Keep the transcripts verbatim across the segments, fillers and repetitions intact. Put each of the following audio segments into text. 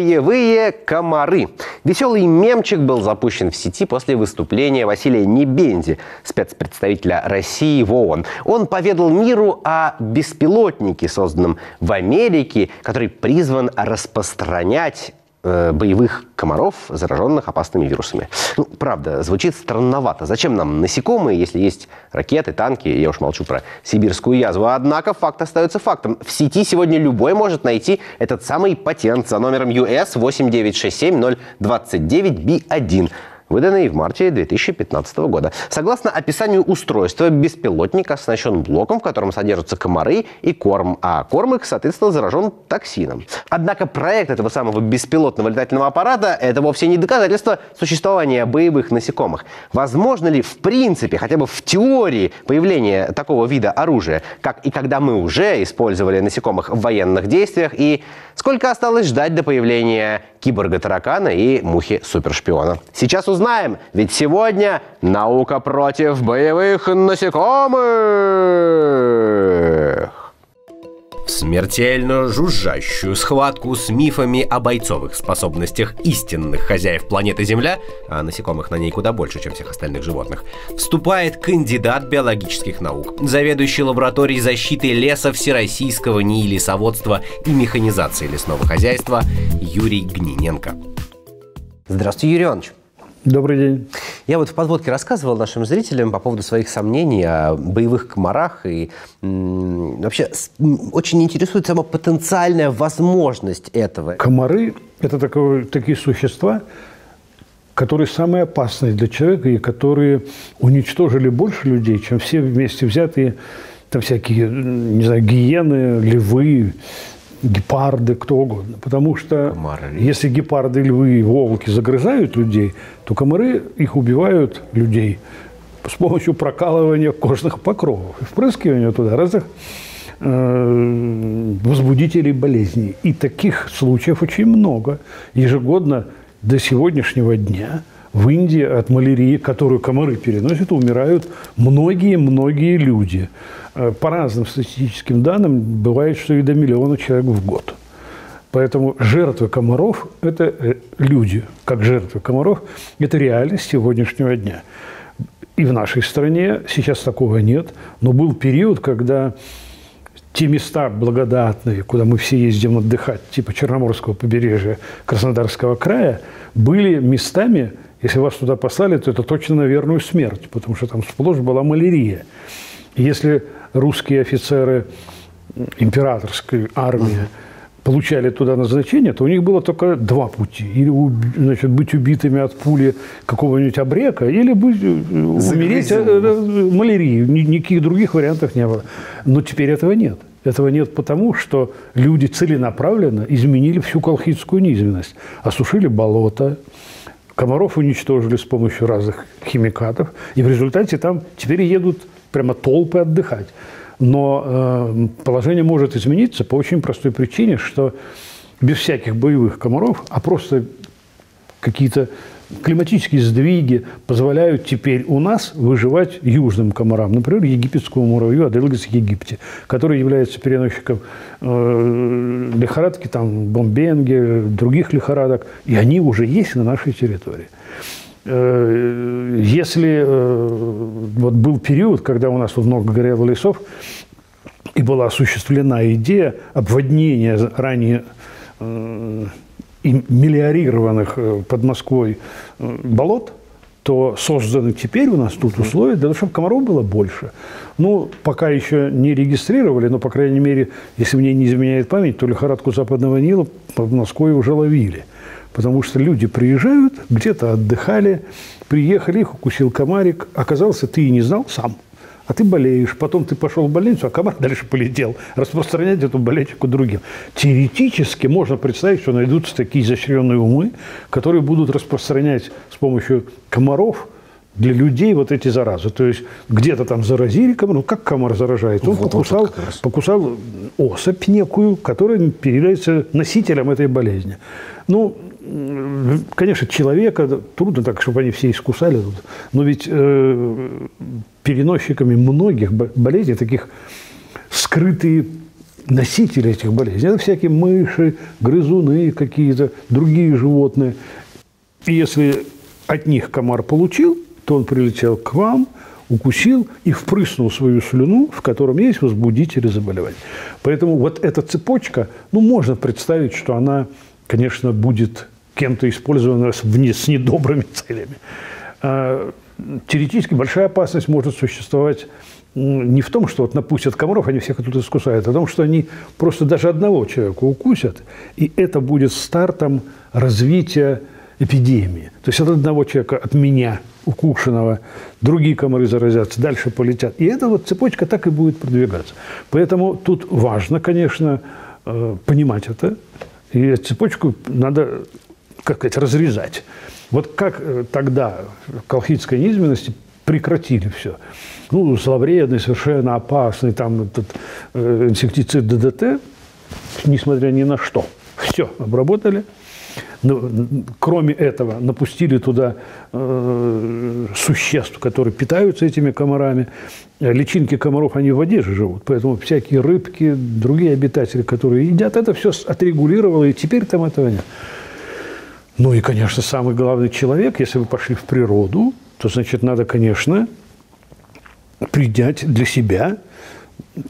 боевые комары. Веселый мемчик был запущен в сети после выступления Василия Небензи, спецпредставителя России в ООН. Он поведал миру о беспилотнике, созданном в Америке, который призван распространять боевых комаров, зараженных опасными вирусами. Ну, правда, звучит странновато. Зачем нам насекомые, если есть ракеты, танки, я уж молчу про сибирскую язву. Однако факт остается фактом. В сети сегодня любой может найти этот самый патент за номером ю эс восемь девять шесть семь ноль два девять би один. Выданный в марте две тысячи пятнадцатого года. Согласно описанию устройства, беспилотник оснащен блоком, в котором содержатся комары и корм, а корм их, соответственно, заражен токсином. Однако проект этого самого беспилотного летательного аппарата – это вовсе не доказательство существования боевых насекомых. Возможно ли в принципе, хотя бы в теории, появление такого вида оружия, как и когда мы уже использовали насекомых в военных действиях, и сколько осталось ждать до появления киборга-таракана и мухи-супершпиона? Сейчас узнаем, ведь сегодня наука против боевых насекомых. В смертельно жужжащую схватку с мифами о бойцовых способностях истинных хозяев планеты Земля, а насекомых на ней куда больше, чем всех остальных животных, вступает кандидат биологических наук, заведующий лабораторией защиты леса Всероссийского НИИ лесоводства и механизации лесного хозяйства Юрий Гниненко. Здравствуйте, Юрий Иванович. Добрый день. Я вот в подводке рассказывал нашим зрителям по поводу своих сомнений о боевых комарах. И вообще очень интересует сама потенциальная возможность этого. Комары – это такое, такие существа, которые самые опасные для человека и которые уничтожили больше людей, чем все вместе взятые там всякие, не знаю, гиены, львы, гепарды, кто угодно. Потому что комары. Если гепарды, львы и волки загрызают людей, то комары их убивают, людей, с помощью прокалывания кожных покровов. И впрыскивания туда разных э, возбудителей болезней. И таких случаев очень много. Ежегодно до сегодняшнего дня в Индии от малярии, которую комары переносят, умирают многие-многие люди. По разным статистическим данным, бывает, что и до миллиона человек в год. Поэтому жертвы комаров – это люди, как жертвы комаров – это реальность сегодняшнего дня. И в нашей стране сейчас такого нет, но был период, когда те места благодатные, куда мы все ездим отдыхать, типа Черноморского побережья, Краснодарского края, были местами, если вас туда послали, то это точно на верную смерть, потому что там сплошь была малярия. Если русские офицеры императорской армии получали туда назначение, то у них было только два пути. Или, значит, быть убитыми от пули какого-нибудь абрека, или быть, умереть от малярии. Никаких других вариантов не было. Но теперь этого нет. Этого нет потому, что люди целенаправленно изменили всю колхидскую низменность. Осушили болото, комаров уничтожили с помощью разных химикатов. И в результате там теперь едут прямо толпы отдыхать. Но э, положение может измениться по очень простой причине, что без всяких боевых комаров, а просто какие-то климатические сдвиги позволяют теперь у нас выживать южным комарам. Например, египетскому муравью Аделгис египти, который является переносчиком э, лихорадки, там, бомбенги, других лихорадок. И они уже есть на нашей территории. Если вот был период, когда у нас тут много горело лесов, и была осуществлена идея обводнения ранее мелиорированных под Москвой болот, то созданы теперь у нас тут условия для того, чтобы комаров было больше. Ну, пока еще не регистрировали, но, по крайней мере, если мне не изменяет память, то лихорадку Западного Нила под Москвой уже ловили. Потому что люди приезжают, где-то отдыхали, приехали, их укусил комарик. Оказался, ты и не знал сам, а ты болеешь. Потом ты пошел в больницу, а комар дальше полетел распространять эту болячку другим. Теоретически можно представить, что найдутся такие изощренные умы, которые будут распространять с помощью комаров для людей вот эти заразы. То есть где-то там заразили комар, ну как комар заражает? Он вот, покусал, вот покусал особь некую, которая является носителем этой болезни. Ну, конечно, человека трудно так, чтобы они все искусали, но ведь э, переносчиками многих болезней, таких скрытые носители этих болезней. Это всякие мыши, грызуны, какие-то другие животные. И если от них комар получил, то он прилетел к вам, укусил и впрыснул свою слюну, в котором есть возбудители заболевания. Поэтому вот эта цепочка, ну, можно представить, что она, конечно, будет кем-то использована с недобрыми целями. Теоретически большая опасность может существовать не в том, что вот напустят комаров, они всех тут искусают, а в том, что они просто даже одного человека укусят, и это будет стартом развития эпидемии. То есть от одного человека, от меня укушенного, другие комары заразятся, дальше полетят. И эта вот цепочка так и будет продвигаться. Поэтому тут важно, конечно, понимать это, и цепочку надо, как сказать, разрезать. Вот как тогда колхидской низменности прекратили все. Ну, зловредный, совершенно опасный, там этот э, инсектицид ДДТ, несмотря ни на что, все обработали. Ну, кроме этого, напустили туда э, существ, которые питаются этими комарами. Личинки комаров, они в одежде живут, поэтому всякие рыбки, другие обитатели, которые едят, это все отрегулировало, и теперь там этого нет. Ну и, конечно, самый главный человек, если вы пошли в природу, то, значит, надо, конечно, принять для себя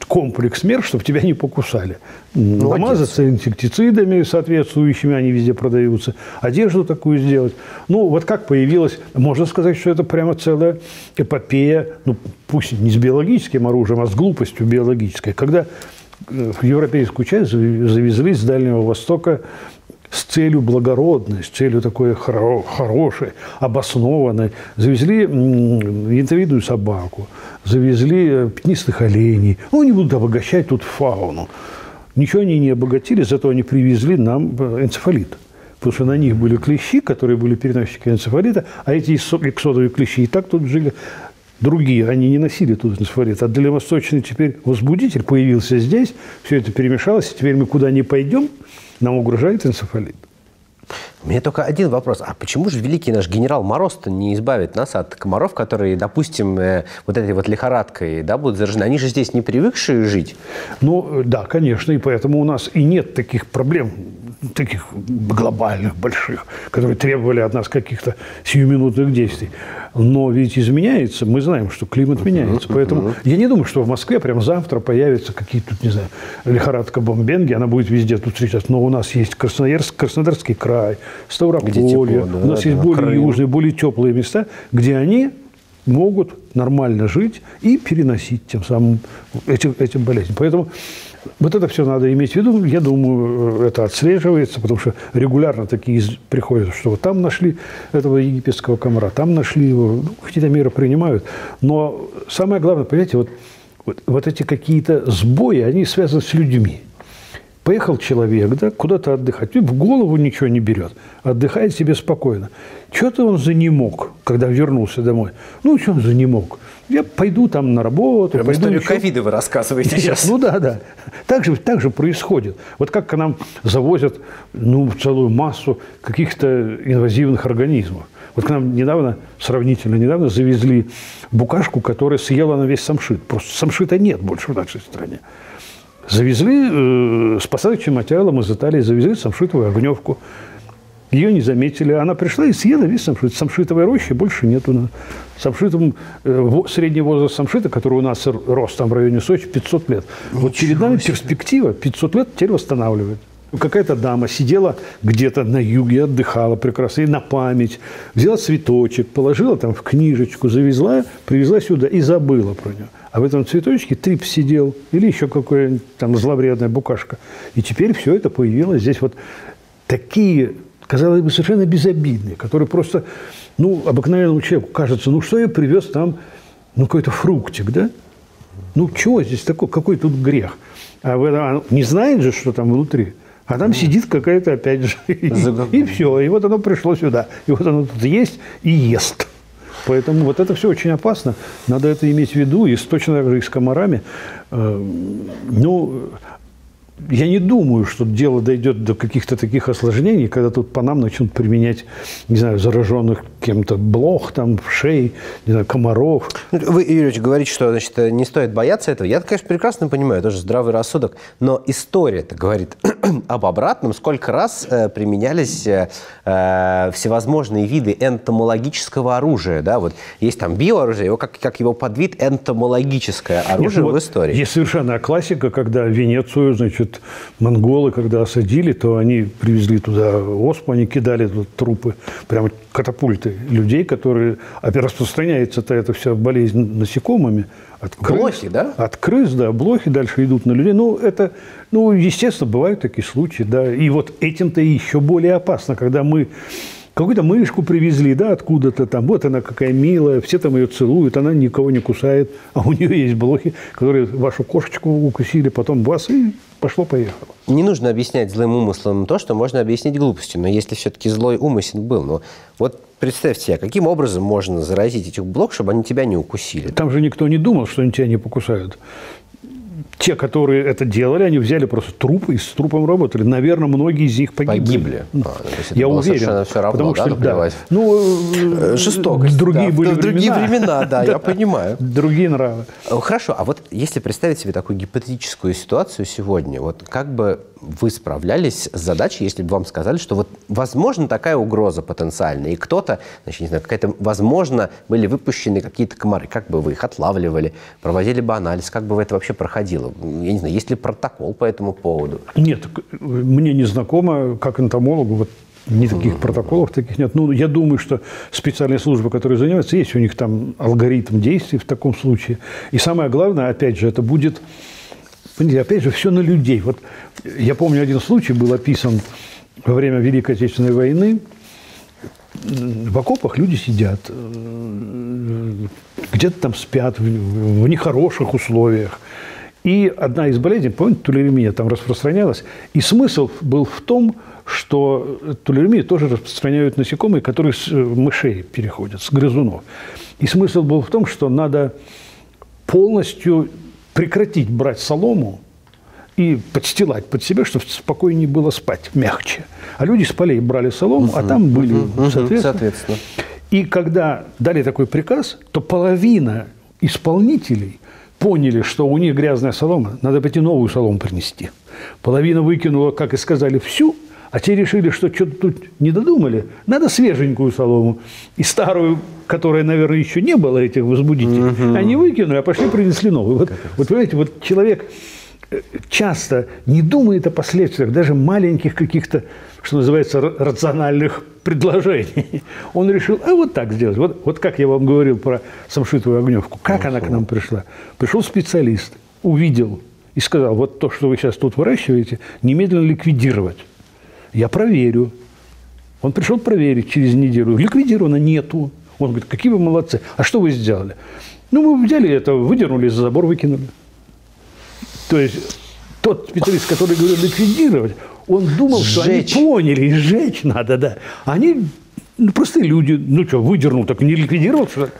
комплекс мер, чтобы тебя не покусали. Молодец. Намазаться инсектицидами соответствующими, они везде продаются, одежду такую сделать. Ну, вот как появилась, можно сказать, что это прямо целая эпопея, ну, пусть не с биологическим оружием, а с глупостью биологической. Когда в европейскую часть завезли с Дальнего Востока с целью благородной, с целью такой хоро хорошей, обоснованной. Завезли ядовитую собаку, завезли пятнистых оленей. Ну, они будут обогащать тут фауну. Ничего они не обогатили, зато они привезли нам энцефалит. Потому что на них были клещи, которые были переносчики энцефалита, а эти эксодовые клещи и так тут жили. Другие, они не носили тут энцефалит. А дальневосточный теперь возбудитель появился здесь, все это перемешалось, и теперь мы куда ни пойдем, нам угрожает энцефалит. У меня только один вопрос. А почему же великий наш генерал Мороз-то не избавит нас от комаров, которые, допустим, э, вот этой вот лихорадкой, да, будут заражены? Они же здесь не привыкшие жить. Ну, да, конечно, и поэтому у нас и нет таких проблем, таких глобальных, больших, которые требовали от нас каких-то сиюминутных действий. Но ведь изменяется, мы знаем, что климат меняется. Поэтому я не думаю, что в Москве прям завтра появится какие-то, не знаю, лихорадка бомбенги, она будет везде тут встречаться. Но у нас есть Красноярск, Краснодарский край, Ставрополье, да, у нас да, есть да, более Крым. Южные, более теплые места, где они могут нормально жить и переносить тем самым этим, этим болезнь. Поэтому вот это все надо иметь в виду. Я думаю, это отслеживается, потому что регулярно такие приходят, что вот там нашли этого египетского комара, там нашли его, ну, какие-то меры принимают. Но самое главное, понимаете, вот, вот, вот эти какие-то сбои, они связаны с людьми. Поехал человек, да, куда-то отдыхать, в голову ничего не берет, отдыхает себе спокойно. Что-то он занемог, когда вернулся домой. Ну, что он занемог? Я пойду там на работу. Прямо пойду историю ковида вы рассказываете сейчас. Ну, да, да. Так же, так же происходит. Вот как к нам завозят, ну, целую массу каких-то инвазивных организмов. Вот к нам недавно, сравнительно недавно, завезли букашку, которая съела на весь самшит. Просто самшита нет больше в нашей стране. Завезли э, с посадочным материалом из Италии, завезли самшитовую огневку. Ее не заметили. Она пришла и съела весь самшит. Самшитовой рощи больше нет у нас. Самшитом, э, средний возраст самшита, который у нас рос там в районе Сочи, пятьсот лет. Ничего вот перед нами себе. Перспектива пятьсот лет теперь восстанавливает. Какая-то дама сидела где-то на юге, отдыхала прекрасно, и на память взяла цветочек, положила там в книжечку, завезла, привезла сюда и забыла про нее. А в этом цветочке трипс сидел или еще какая-нибудь там зловредная букашка. И теперь все это появилось здесь. Вот такие, казалось бы, совершенно безобидные, которые просто, ну, обыкновенному человеку кажется, ну, что я привез там, ну, какой-то фруктик, да? Ну, чего здесь такое? Какой тут грех? А он не знает же, что там внутри. А там сидит какая-то, опять же, и все. И вот оно пришло сюда. И вот оно тут есть и ест. Поэтому вот это все очень опасно, надо это иметь в виду, и точно так же и с комарами. Ну, я не думаю, что дело дойдет до каких-то таких осложнений, когда тут по нам начнут применять, не знаю, зараженных кем-то блох, там, шей, не знаю, комаров. Вы, Юрий Ильич, говорите, что, значит, не стоит бояться этого. Я, конечно, прекрасно понимаю, тоже здравый рассудок, но история-то говорит об обратном. Сколько раз э, применялись э, всевозможные виды энтомологического оружия, да, вот есть там биооружие, его как, как его подвид энтомологическое оружие. Нет, в вот истории. Есть совершенно классика, когда Венецию, значит, монголы, когда осадили, то они привезли туда оспу, они кидали тут трупы, прямо катапульты людей, которые... А распространяется-то эта вся болезнь насекомыми. От крыс, блохи, да? От крыс, да, блохи дальше идут на людей. Ну, это, ну, естественно, бывают такие случаи, да. И вот этим-то еще более опасно, когда мы... Какую-то мышку привезли, да, откуда-то там. Вот она какая милая, все там ее целуют, она никого не кусает. А у нее есть блохи, которые вашу кошечку укусили, потом вас, и пошло-поехало. Не нужно объяснять злым умыслом то, что можно объяснить глупостью. Но если все-таки злой умысел был, ну, вот представьте себе, каким образом можно заразить этих блох, чтобы они тебя не укусили? Там же никто не думал, что они тебя не покусают. Те, которые это делали, они взяли просто трупы и с трупом работали. Наверное, многие из них погибли. Погибли. А, я уверен. Все равно, потому да, что, да, ну, жестокость. Другие да, были в другие времена, времена да, я понимаю. Другие нравы. Хорошо, а вот если представить себе такую гипотетическую ситуацию сегодня, вот как бы вы справлялись с задачей, если бы вам сказали, что вот возможно такая угроза потенциальная, и кто-то, значит, не знаю, какая-то, возможно, были выпущены какие-то комары, как бы вы их отлавливали, проводили бы анализ, как бы это вообще проходило? Я не знаю, есть ли протокол по этому поводу? Нет, мне не знакомо, как энтомологу, вот ни таких протоколов таких нет. Ну, я думаю, что специальные службы, которые занимаются, есть у них там алгоритм действий в таком случае. И самое главное, опять же, это будет, опять же, все на людей. Вот я помню, один случай был описан во время Великой Отечественной войны. В окопах люди сидят, где-то там спят в нехороших условиях. И одна из болезней, помните, тулеремия там распространялась. И смысл был в том, что тулеремию тоже распространяют насекомые, которые с мышей переходят, с грызунов. И смысл был в том, что надо полностью прекратить брать солому и подстилать под себя, чтобы спокойнее было спать, мягче. А люди с полей брали солому, угу, а там были, угу, соответственно. соответственно. И когда дали такой приказ, то половина исполнителей поняли, что у них грязная солома, надо пойти новую солому принести. Половина выкинула, как и сказали, всю, а те решили, что что-то тут не додумали, надо свеженькую солому. И старую, которая, наверное, еще не было этих возбудителей, угу, они выкинули, а пошли принесли новую. Вот, вот понимаете, вот человек часто не думает о последствиях, даже маленьких каких-то, что называется, рациональных предложений. Он решил, а вот так сделать. Вот, вот как я вам говорил про самшитовую огневку. Как она к нам пришла? Пришел специалист, увидел и сказал, вот то, что вы сейчас тут выращиваете, немедленно ликвидировать. Я проверю. Он пришел проверить через неделю. Ликвидировано нету. Он говорит, какие вы молодцы. А что вы сделали? Ну, мы взяли это, выдернули, за забор выкинули. То есть тот специалист, который говорил ликвидировать, он думал, что они поняли, и сжечь надо, да. Они, ну, простые люди, ну что, выдернул, так не ликвидировал, что ли?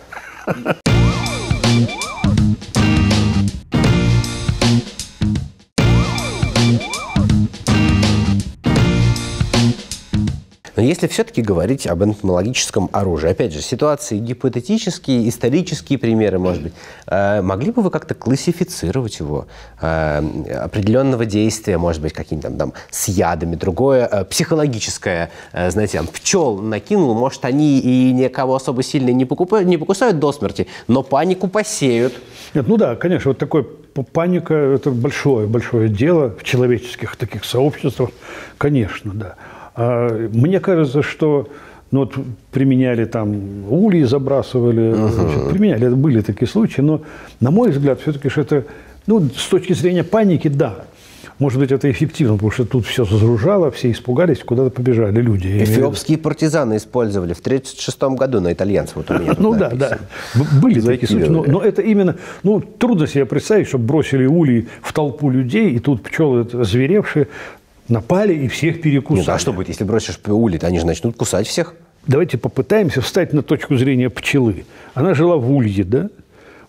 Но если все-таки говорить об энтомологическом оружии, опять же, ситуации гипотетические, исторические примеры, может быть, могли бы вы как-то классифицировать его, определенного действия, может быть, каким-то там с ядами, другое, психологическое, знаете, там, пчел накинул, может, они и никого особо сильно не покупают, не покусают до смерти, но панику посеют. Нет, ну да, конечно, вот такое... Паника – это большое-большое дело в человеческих таких сообществах, конечно, да. Мне кажется, что, ну, вот применяли там улей, забрасывали, uh-huh. значит, применяли, это были такие случаи, но, на мой взгляд, все-таки это, ну, с точки зрения паники, да. Может быть, это эффективно, потому что тут все загружало, все испугались, куда-то побежали люди. Эфиопские партизаны использовали в тысяча девятьсот тридцать шестом году на итальянцев. Вот у меня ну да, да. Были такие случаи. Но, но это именно... Ну, трудно себе представить, что бросили улей в толпу людей, и тут пчелы озверевшие напали и всех перекусали. Ну, а что будет, если бросишь улей, они же начнут кусать всех? Давайте попытаемся встать на точку зрения пчелы. Она жила в улье, да?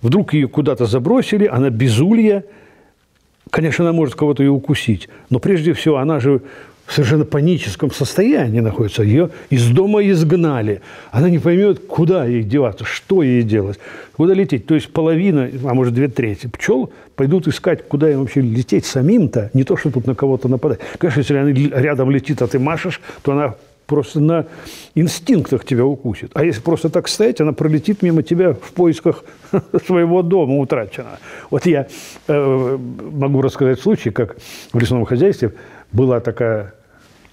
Вдруг ее куда-то забросили, она без улья. Конечно, она может кого-то и укусить, но прежде всего она же в совершенно паническом состоянии находится. Ее из дома изгнали. Она не поймет, куда ей деваться, что ей делать, куда лететь. То есть половина, а может две трети пчел пойдут искать, куда им вообще лететь самим-то, не то, что тут на кого-то нападать. Конечно, если она рядом летит, а ты машешь, то она просто на инстинктах тебя укусит. А если просто так стоять, она пролетит мимо тебя в поисках своего дома утраченного. Вот я э, могу рассказать случай, как в лесном хозяйстве была такая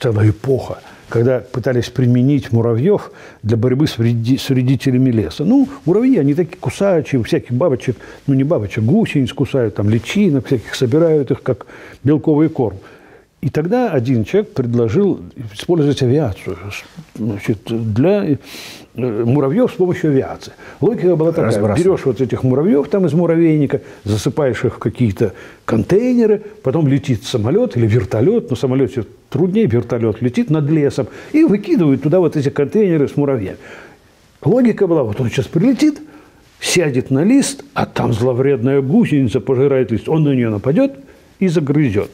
целая эпоха, когда пытались применить муравьев для борьбы с, вреди, с вредителями леса. Ну, муравьи, они такие кусачие, всяких бабочек, ну не бабочек, гусениц кусают, там личинок всяких, собирают их как белковый корм. И тогда один человек предложил использовать авиацию, значит, для муравьев с помощью авиации. Логика была такая: берешь вот этих муравьев там из муравейника, засыпаешь их в какие-то контейнеры, потом летит самолет или вертолет, но самолет все труднее, вертолет летит над лесом и выкидывает туда вот эти контейнеры с муравьями. Логика была: вот он сейчас прилетит, сядет на лист, а там зловредная гусеница пожирает лист, он на нее нападет и загрызет.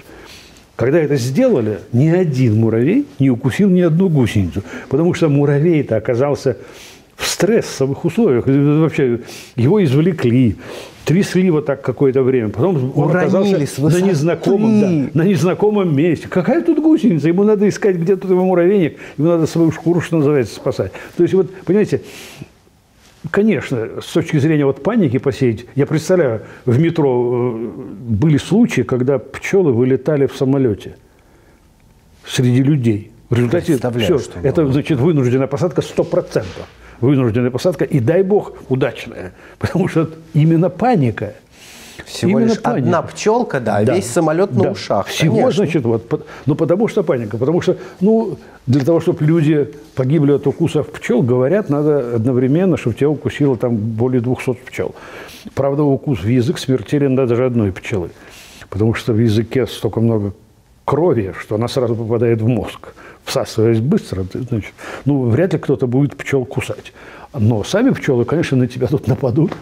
Когда это сделали, ни один муравей не укусил ни одну гусеницу, потому что муравей-то оказался в стрессовых условиях. Вообще его извлекли, трясли вот так какое-то время, потом он оказался на незнакомом, да, на незнакомом месте. Какая тут гусеница? Ему надо искать, где тут его муравейник, ему надо свою шкуру, что называется, спасать. То есть вот, понимаете, конечно, с точки зрения вот паники посеять, я представляю, в метро были случаи, когда пчелы вылетали в самолете среди людей. В результате все, это значит вынужденная посадка сто процентов. Вынужденная посадка, и дай бог, удачная. Потому что именно паника. Всего именно лишь паника. Одна пчелка, да, да, весь самолет на, да, ушах. Всего, конечно, значит, вот, ну потому что паника, потому что, ну, для того, чтобы люди погибли от укусов пчел, говорят, надо одновременно, чтобы тебя укусило там более двухсот пчел. Правда, укус в язык смертелен даже одной пчелы, потому что в языке столько много крови, что она сразу попадает в мозг, всасываясь быстро, значит, ну, вряд ли кто-то будет пчел кусать. Но сами пчелы, конечно, на тебя тут нападут,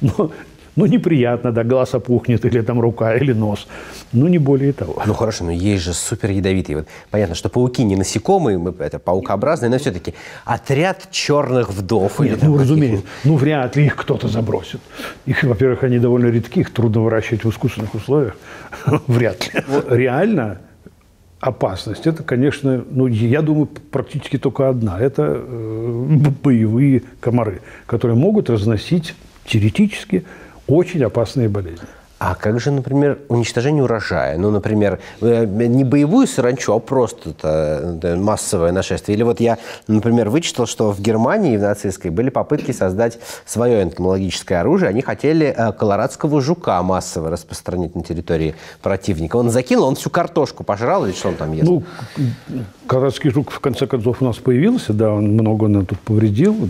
но... Ну, неприятно, да, глаз опухнет, или там рука, или нос. Ну, не более того. Ну, хорошо, но есть же супер ядовитые. Вот понятно, что пауки не насекомые, это паукообразные, но все-таки отряд черных вдов. Нет, ну, разумеется. Ну, вряд ли их кто-то забросит. Их, во-первых, они довольно редки, их трудно выращивать в искусственных условиях. Вряд ли. Реально опасность, это, конечно, ну, я думаю, практически только одна. Это боевые комары, которые могут разносить теоретически очень опасные болезни. А как же, например, уничтожение урожая? Ну, например, не боевую саранчу, а просто массовое нашествие. Или вот я, например, вычитал, что в Германии, в нацистской, были попытки создать свое энтомологическое оружие. Они хотели колорадского жука массово распространить на территории противника. Он закинул, он всю картошку пожрал, или что он там ест? Ну, колорадский жук, в конце концов, у нас появился, да, он много нам тут повредил.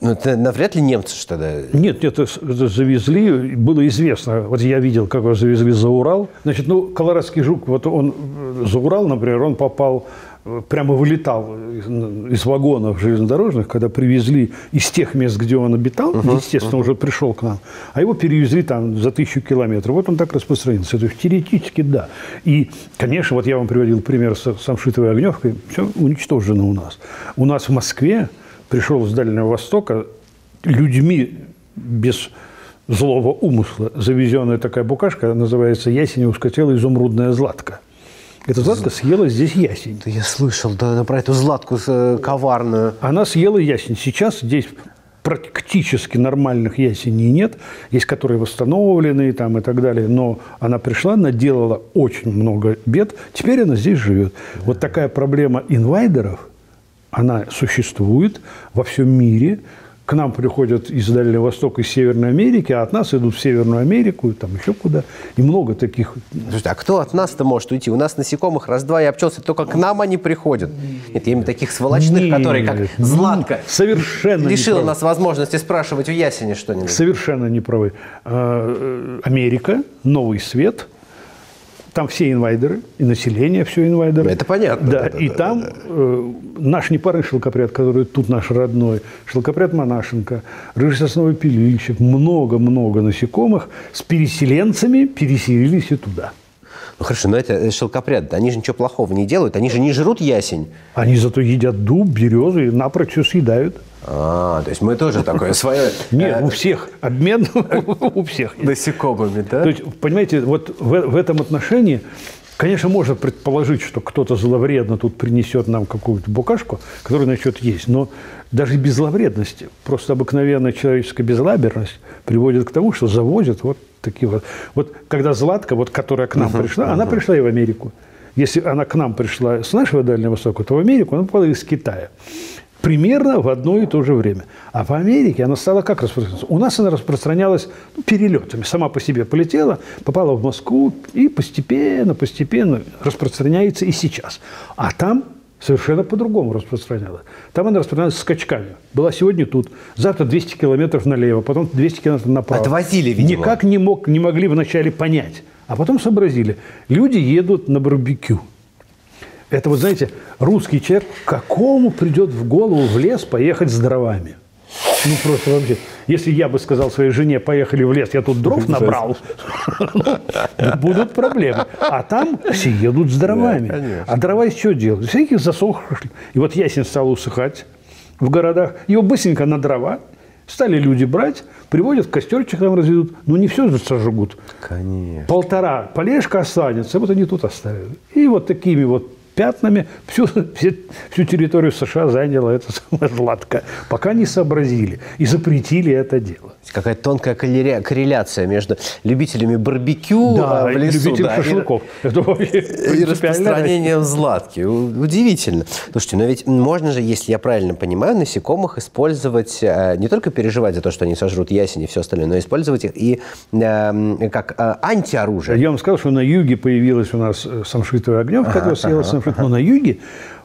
Ну, это навряд ли немцы что тогда... Нет, это, это завезли, было известно. Вот я видел, как его завезли за Урал. Значит, ну, колорадский жук, вот он за Урал, например, он попал, прямо вылетал из вагонов железнодорожных, когда привезли из тех мест, где он обитал, uh-huh, естественно, uh-huh. уже пришел к нам, а его перевезли там за тысячу километров. Вот он так распространился. То есть теоретически, да. И, конечно, вот я вам приводил пример с самшитовой огневкой. Все уничтожено у нас. У нас в Москве пришел с Дальнего Востока людьми без злого умысла завезенная такая букашка, называется ясень узкотелая изумрудная златка. Эта златка съела здесь ясень. Да я слышал, да, про эту златку коварную. Она съела ясень. Сейчас здесь практически нормальных ясеней нет. Есть, которые восстановлены там, и так далее. Но она пришла, наделала очень много бед. Теперь она здесь живет. Вот такая проблема инвайдеров. Она существует во всем мире. К нам приходят из Дальнего Востока, из Северной Америки, а от нас идут в Северную Америку, там еще куда. И много таких. Слушайте, а кто от нас-то может уйти? У нас насекомых раз-два и обчелся, только к нам они приходят. Нет, я имею в виду таких сволочных, нет, которые, как Златка, совершенно лишила нас возможности спрашивать у ясени что-нибудь. Совершенно не правы. Америка, новый свет. Там все инвайдеры, и население все инвайдеры. Это понятно. Да, да, да, и да, там да, да. Э, наш непарный шелкопряд, который тут наш родной, шелкопряд монашенко, рыжий сосновый пилильщик, много-много насекомых с переселенцами переселились и туда. Ну хорошо, но это шелкопряд, они же ничего плохого не делают, они же не жрут ясень. Они зато едят дуб, березы, напрочь все съедают. А, то есть мы тоже такое свое... Нет, у всех обмен, у всех. Насекомыми, да? То есть, понимаете, вот в этом отношении, конечно, можно предположить, что кто-то зловредно тут принесет нам какую-то букашку, которую начнет есть, но даже без зловредности, просто обыкновенная человеческая безлаберность приводит к тому, что завозят вот такие вот. Вот когда златка, вот, которая к нам uh-huh, пришла, uh-huh. она пришла и в Америку. Если она к нам пришла с нашего Дальнего Востока, то в Америку она попала из Китая. Примерно в одно и то же время. А в Америке она стала как распространяться? У нас она распространялась ну, перелетами. Сама по себе полетела, попала в Москву и постепенно, постепенно распространяется и сейчас. А там совершенно по-другому распространялась. Там она распространялась скачками. Была сегодня тут, завтра двести километров налево, потом двести километров направо. Отвозили, видимо. Никак не, мог, не могли вначале понять. А потом сообразили. Люди едут на барбекю. Это вот, знаете, русский человек, какому придет в голову в лес поехать с дровами? Ну, просто вообще. Если я бы сказал своей жене, поехали в лес, я тут дров набрал, будут проблемы. А там все едут с дровами. А дрова из чего делают? Всяких засохших. И вот ясень стал усыхать в городах. Его быстренько на дрова стали люди брать, приводят, костерчик нам разведут. Ну, не все же сожгут. Конечно. Полтора полежка останется, вот они тут оставят. И вот такими вот пятнами всю, всю территорию США заняла эта златка, пока не сообразили и запретили это дело. Какая-то тонкая корреляция между любителями барбекю да, в лесу, любителями да, шашлыков. И, и распространением златки. Удивительно. Слушайте, но ведь можно же, если я правильно понимаю, насекомых использовать, не только переживать за то, что они сожрут ясень и все остальное, но использовать их и как антиоружие. Я вам сказал, что на юге появилась у нас самшитовая огневка, которая съела самшит. Но на юге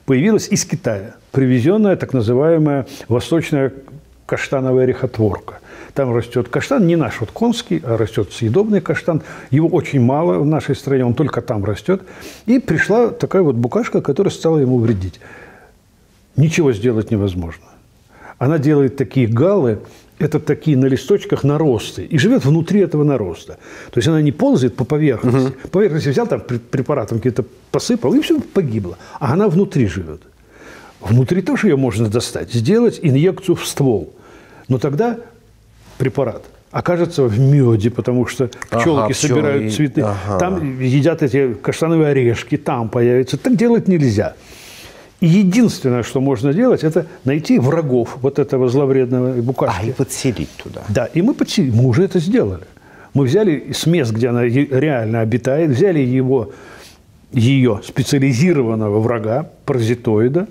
появилась из Китая привезенная так называемая восточная каштановая рехотворка. Там растет каштан, не наш вот конский, а растет съедобный каштан. Его очень мало в нашей стране, он только там растет. И пришла такая вот букашка, которая стала ему вредить. Ничего сделать невозможно. Она делает такие галы. Это такие на листочках наросты. И живет внутри этого нароста. То есть она не ползает по поверхности. Угу. Поверхность взял, там препаратом какие-то посыпал, и все погибло. А она внутри живет. Внутри тоже ее можно достать. Сделать инъекцию в ствол. Но тогда препарат окажется в меде, потому что пчелки ага, собирают пчелы. Цветы. Ага. Там едят эти каштановые орешки. Там появятся. Так делать нельзя. И единственное, что можно делать, это найти врагов вот этого зловредного букашки. А, и подселить туда. Да, и мы подселили. Мы уже это сделали. Мы взяли с мест, где она реально обитает, взяли его, ее специализированного врага, паразитоида,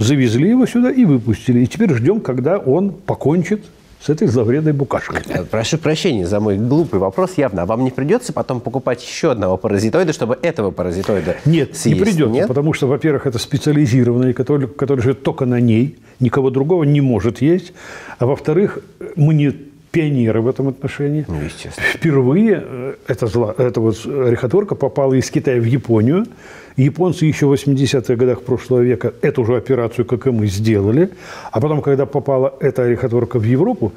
завезли его сюда и выпустили. И теперь ждем, когда он покончит с этой зловредной букашкой. Прошу прощения за мой глупый вопрос явно. А вам не придется потом покупать еще одного паразитоида, чтобы этого паразитоида Нет, съесть? не придется, Нет? потому что, во-первых, это специализированный, который, который живет только на ней, никого другого не может есть. А во-вторых, мы не пионеры в этом отношении. Ну, естественно. Впервые эта, зла, эта вот рехотворка попала из Китая в Японию. Японцы еще в восьмидесятых годах прошлого века эту же операцию, как и мы, сделали. А потом, когда попала эта рехотворка в Европу,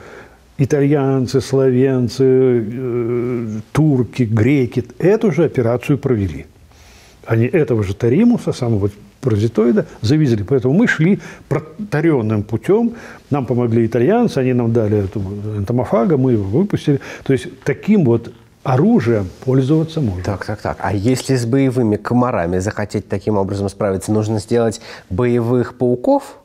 итальянцы, словенцы, турки, греки эту же операцию провели. Они этого же таримуса, самого паразитоида, завезли. Поэтому мы шли протаренным путем. Нам помогли итальянцы, они нам дали эту энтомофага, мы его выпустили. То есть таким вот оружием пользоваться можно. Так, так, так. А если с боевыми комарами захотеть таким образом справиться, нужно сделать боевых пауков?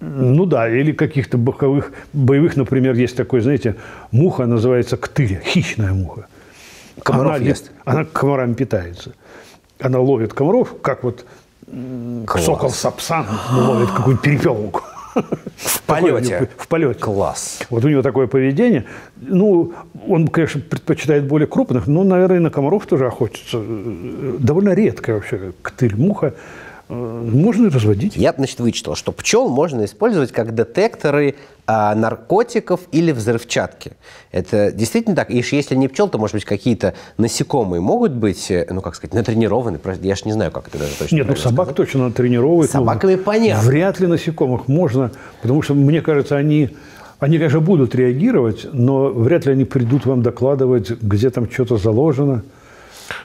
Ну да, или каких-то боковых, боевых, например, есть такой, знаете, муха называется ктыря, хищная муха. Комаров ест? Она комарами питается. Она ловит комаров, как вот класс. Сокол сапсан ловит какую-нибудь перепелку. В полете. В полете. Класс. Вот у него такое поведение. Ну, он, конечно, предпочитает более крупных, но, наверное, и на комаров тоже охотится. Довольно редко вообще ктырь, муха. Можно разводить. Я, значит, вычитал, что пчел можно использовать как детекторы а, наркотиков или взрывчатки. Это действительно так? И если не пчел, то, может быть, какие-то насекомые могут быть, ну, как сказать, натренированы? Я ж не знаю, как это даже точно. Нет, ну, собак сказать. Точно натренировывают. Собаками понятно. Вряд ли насекомых можно, потому что, мне кажется, они... Они, конечно, будут реагировать, но вряд ли они придут вам докладывать, где там что-то заложено.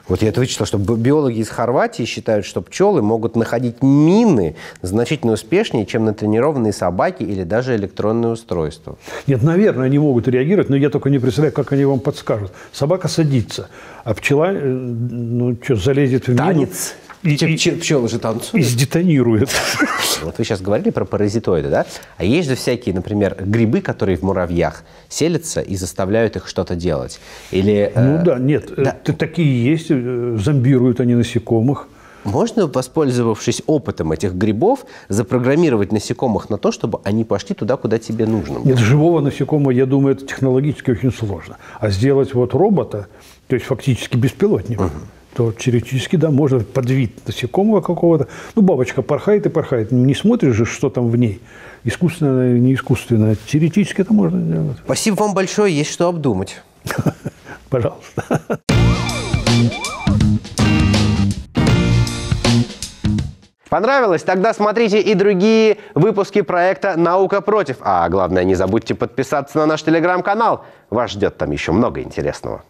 Вот я это вычитал, что биологи из Хорватии считают, что пчелы могут находить мины значительно успешнее, чем натренированные собаки или даже электронные устройства. Нет, наверное, они могут реагировать, но я только не представляю, как они вам подскажут. Собака садится, а пчела, ну что, залезет в мину. Танец. И, и, пчелы же танцуют. И сдетонирует. Вот вы сейчас говорили про паразитоиды, да? А есть же всякие, например, грибы, которые в муравьях селятся и заставляют их что-то делать. Или, ну э, да, нет, да. такие есть, зомбируют они насекомых. Можно, воспользовавшись опытом этих грибов, запрограммировать насекомых на то, чтобы они пошли туда, куда тебе нужно? Нет, живого насекомого, я думаю, это технологически очень сложно. А сделать вот робота, то есть фактически беспилотника, угу. то теоретически, да, можно под вид насекомого какого-то. Ну, бабочка порхает и порхает. Не смотришь же, что там в ней. Искусственно, не искусственно. Теоретически это можно делать. Спасибо вам большое. Есть что обдумать. Пожалуйста. Понравилось? Тогда смотрите и другие выпуски проекта «Наука против». А главное, не забудьте подписаться на наш телеграм-канал. Вас ждет там еще много интересного.